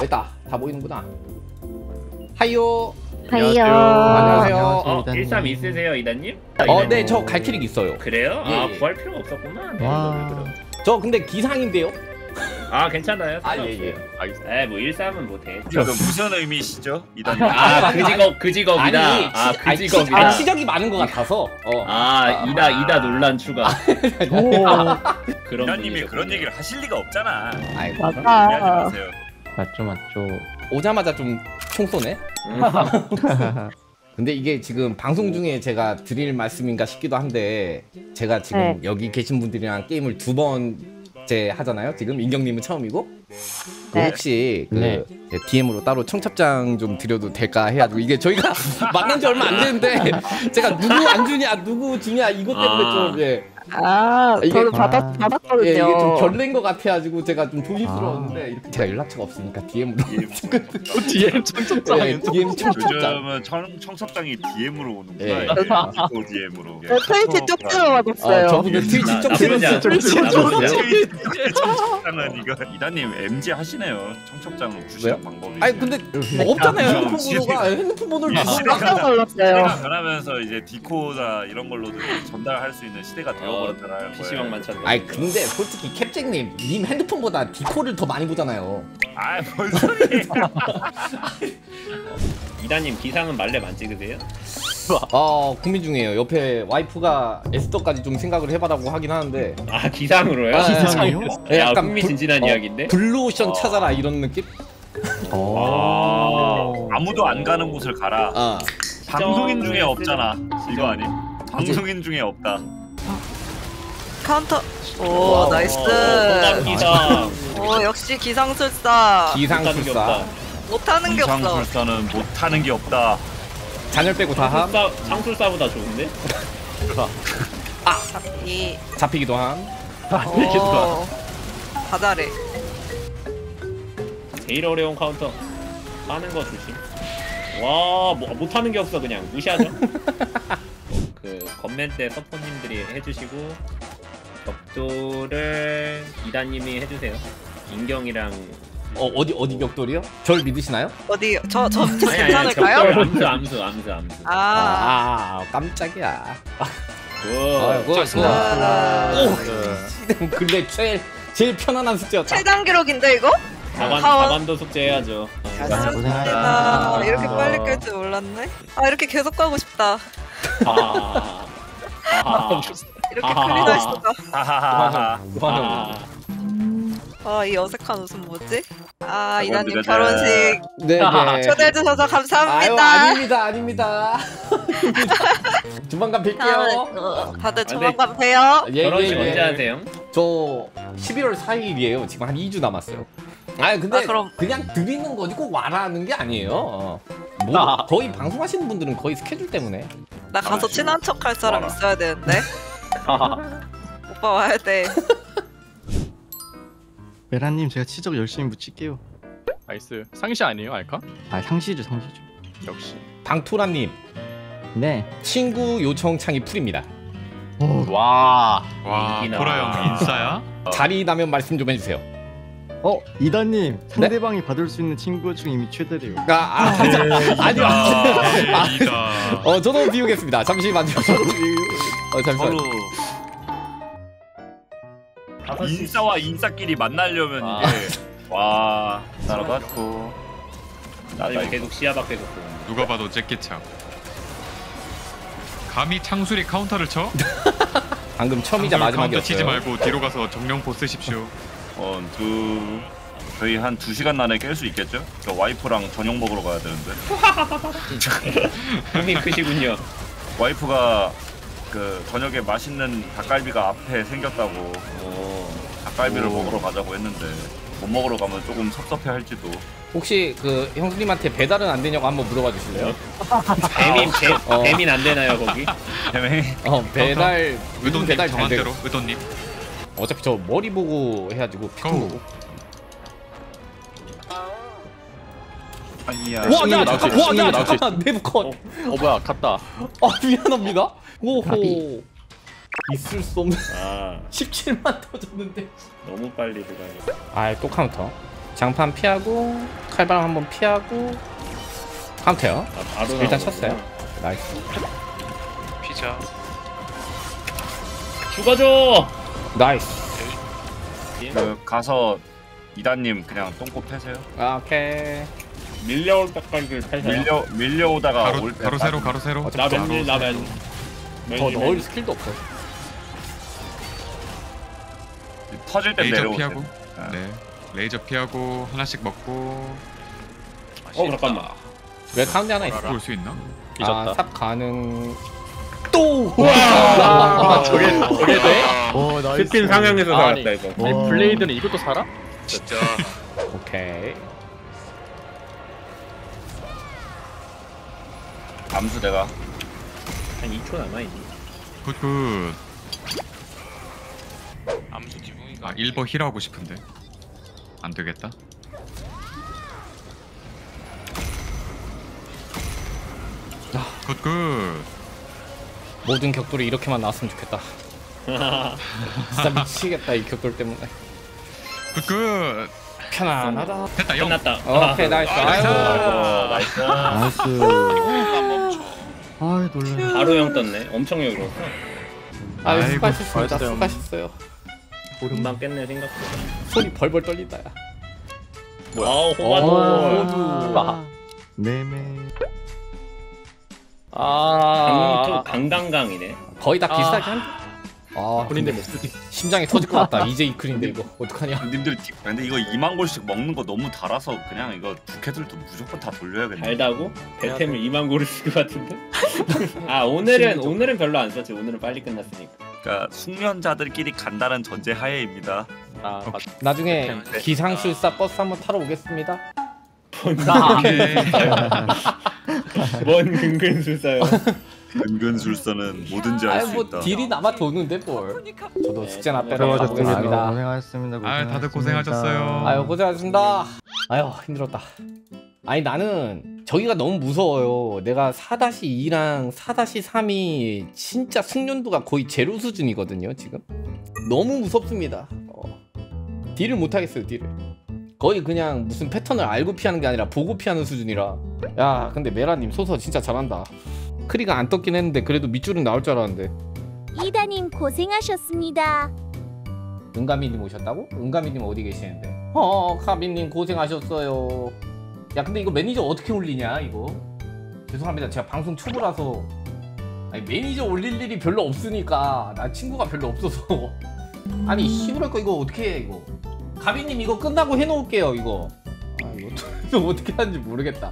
됐다. 다 보이는구나. 하이요. 하이요. 안녕하세요. 안녕하세요. 132 있으세요, 이다님? 네, 저 갈 길이 있어요. 그래요? 예. 아, 구할 필요가 없었구나. 네, 저 근데 기상인데요? 아, 괜찮아요. 아, 예. 알겠습니다. 에, 뭐 132은 뭐 돼. 무슨 의미시죠, 이다님? 아, 그직업이다. 아, 그직업이다. 아, 시적이 많은 것 같아서. 아, 이다 논란 추가. 이다님이 그런 얘기를 하실 리가 없잖아. 아이고, 이해하지 마세요. 맞죠. 오자마자 좀 총 쏘네? 근데 이게 지금 방송 중에 제가 드릴 말씀인가 싶기도 한데 제가 지금 네. 여기 계신 분들이랑 게임을 두 번째 하잖아요. 지금 인경님은 처음이고 네. 혹시 그 네. DM으로 따로 청첩장 좀 드려도 될까 해가지고 이게 저희가 만난 지 얼마 안 됐는데 제가 누구 안 주냐 누구 주냐 이것 때문에 좀 예. 저도 받았거든요. 예, 이게 좀 결례인 것 같아가지고 제가 좀 조심스러웠는데 이렇게 제가 연락처가 없으니까 DM으로. DM 청첩장. 예, DM 청첩장. 요즘은 청첩장이 DM으로 오는구나. DM으로. 트위치 쪽지로 받았어요. 저분들 트위치 쪽지로. 청첩장은 이거 이다님 MG 하시네요. 청첩장으로 주시는 방법이. 아니 근데 없잖아요. 핸드폰으로가 핸드폰을 바꿔달랐어요. 변하면서 이제 디코나 이런 걸로도 전달할 수 있는 시대가 되어. PC방만 찾는. 아니 근데 솔직히 캡잭님 님 핸드폰보다 디코를 더 많이 보잖아요. 아 뭔 소리예요. 이다님 기상은 말렙 안 찍으세요? 고민 중이에요. 옆에 와이프가 에스더까지 좀 생각을 해봐라고 하긴 하는데. 아 기상으로요? 기상이요? 네, 약간 흥미진진한 이야기인데? 블루오션 찾아라 이런 느낌? 아무도 안 가는 곳을 가라. 방송인 중에 없잖아. 이거 아니? 방송인 중에 없다. 카운터. 오 나이스. 기상. 오 역시 기상술사. 기상술사. 못하는 게 없어. 기상술사는 못하는 게 없다. 잔열 빼고 다 함. 상술사보다 좋은데? 아 잡히기도 함. 잡히기도 함. 바다래. 제일 어려운 카운터. 까는 거 조심. 와 못하는 게 없어 그냥 무시하죠. 그 건맨 때 서포님들이 해주시고. 벽돌을 이다님이 해주세요. 인경이랑 어디 벽돌이요? 절 믿으시나요? 어디 저 괜찮을까요? 암수. 아 깜짝이야. 오 근데 제일 편안한 숙제였다. 최단 기록인데 이거? 하반도 숙제해야죠. 고생하셨습니다. 이렇게 빨리 깰 줄 몰랐네. 아 이렇게 계속 가고 싶다. 이렇게 클리너할 수가. 이 어색한 웃음 뭐지? 이다님 결혼식 네. 초대해주셔서 감사합니다. 아유, 아닙니다. 조만간 뵐게요. 다들 조만간 봬요. 결혼식 언제 하세요? 저 11월 4일이에요. 지금 한 2주 남았어요. 아니 근데 그럼... 그냥 드리는 거지 꼭 와라는 게 아니에요. 거의 방송하시는 분들은 거의 스케줄 때문에 나 가서 친한 척 할 사람 있어야 되는데. 오빠 와야 돼. 메라님 제가 치적 열심히 묻힐게요. 나이스. 상시 아니에요 알카? 아 상시죠. 역시. 방토라님. 네. 친구 요청창이 풀입니다. 와. 토라형 인싸야? 자리 나면 말씀 좀 해주세요. 이다님 상대방이 받을 수 있는 친구 중 이미 최대래요. 아니요. 저도 비우겠습니다. 잠시만요. 잠시만요. 인싸와 인싸끼리 만나려면 이게 따라봤고 나는 계속 시야 밖에서 누가 봐도 재킷창. 감히 창술이 카운터를 쳐? 방금 처음이자 마지막이었어요. 카운터 치지 말고 뒤로 가서 정령포 쓰십시오. 저희 한 2시간 안에 깰 수 있겠죠? 저 와이프랑 저녁 먹으러 가야 되는데. 꿈이 크시군요. 와이프가 그 저녁에 맛있는 닭갈비가 앞에 생겼다고 닭갈비를 먹으러 가자고 했는데 못 먹으러 가면 조금 섭섭해할지도. 혹시 그 형수님한테 배달은 안 되냐고 한번 물어봐 주실래요? 배민 안 되나요 거기? 배달 의도님 배달 정한대로 의도님. 어차피 저 머리 보고 해가지고 피통 보고. 아니야. 와, 야, 잠깐만, 내부 컷. 뭐야, 갔다. 미안합니다. 오호. 있을 수 없는. 아. 17만 터졌는데. 너무 빨리 들어가네. 아, 또 카운터. 장판 피하고 칼바람 한번 피하고 카운터요. 아, 일단 쳤어요. 나이스. 피자. 죽어줘. 나이스. 그 가서 이다님 그냥 똥꼬 패세요. 아, 오케이. 밀려올 때까지 패세요. 밀려오다가 가로, 올 때. 가로세로 가로세로. 나맨. 더 넣을 스킬도 없어. 터질 때 레이저 피하고. 아. 네. 레이저 피하고 하나씩 먹고. 어, 잠깐만. 왜 카운트 하나 있어? 볼 수 있나? 아, 삽 가능. 또! 와! 저게 돼? 오, 나이스. 스킨 상향해서 살았다, 이거. 아니, 블레이드는 이것도 살아? 진짜. 오케이. 암수 내가. 한 2초 남아있네. 굿굿. 암수 지붕이가. 아, 1버 힐하고 싶은데. 안 되겠다. 굿굿. 모든 격돌이 이렇게만 나왔으면 좋겠다. 진짜 미치겠다 이 격돌 때문에. 굿굿. 편안하다. 됐다. 끝났다. 오케이. 아, 나이스. 나이스. 나이스. 나이스. 아이 놀래. 바로 형 떴네. 엄청 여유로워. 아, 수고하셨습니다. 수고하셨어요. 금방 깼네 생각보다. 손이 벌벌 떨린다. 뭐야? 아우 호가도. 네네. 아, 강강강이네. 거의 다 비슷하게 한. 아, 그린데 목소리. 심장이 터질 것 같다. 이제 이 그린데 이거 어떡하냐? 님들 근데 이거 2만 골씩 먹는 거 너무 달아서 그냥 이거 부캐들도 무조건 다 돌려야겠네. 달다고? 배템을 2만 골을 쓸 것 같은데? 아, 오늘은 별로 안 썼지. 오늘은 빨리 끝났으니까. 그러니까 숙련자들끼리 간다는 전제 하에입니다. 아, 나중에 기상실사 버스 한번 타러 오겠습니다. 나 뭔 근근술사요? 근근술사는 뭐든지 할 수 있다. 딜이 남아 도는데 뭘? 저도 숙제나 빼러 가겠습니다. 고생하셨습니다. 아, 다들 고생하셨어요. 아유, 고생하셨습니다. 아유, 힘들었다. 아니, 나는 저기가 너무 무서워요. 내가 4-2랑 4-3이 진짜 숙련도가 거의 제로 수준이거든요 지금. 너무 무섭습니다. 딜을 못하겠어요. 딜을 거의 그냥 무슨 패턴을 알고 피하는 게 아니라 보고 피하는 수준이라. 야, 근데 메라님 소서 진짜 잘한다. 크리가 안 떴긴 했는데 그래도 밑줄은 나올 줄 알았는데. 이다님 고생하셨습니다. 은가미님 오셨다고? 은가미님 어디 계시는데? 가미님 고생하셨어요. 야, 근데 이거 매니저 어떻게 올리냐 이거. 죄송합니다. 제가 방송 초보라서. 아니, 매니저 올릴 일이 별로 없으니까. 나 친구가 별로 없어서. 아니, 시부랄 거 이거 어떻게 해 이거. 가비님 이거 끝나고 해놓을게요 이거. 아, 이거 어떻게 하는지 모르겠다.